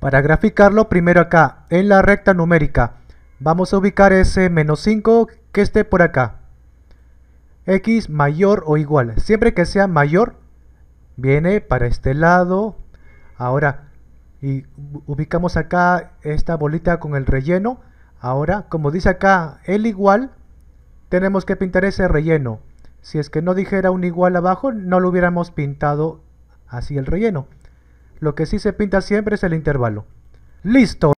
Para graficarlo, primero acá en la recta numérica vamos a ubicar ese -5 que esté por acá. X mayor o igual, siempre que sea mayor viene para este lado. Ahora y ubicamos acá esta bolita con el relleno. Ahora, como dice acá el igual, tenemos que pintar ese relleno. Si es que no dijera un igual abajo, no lo hubiéramos pintado así el relleno. Lo que sí se pinta siempre es el intervalo. ¡Listo!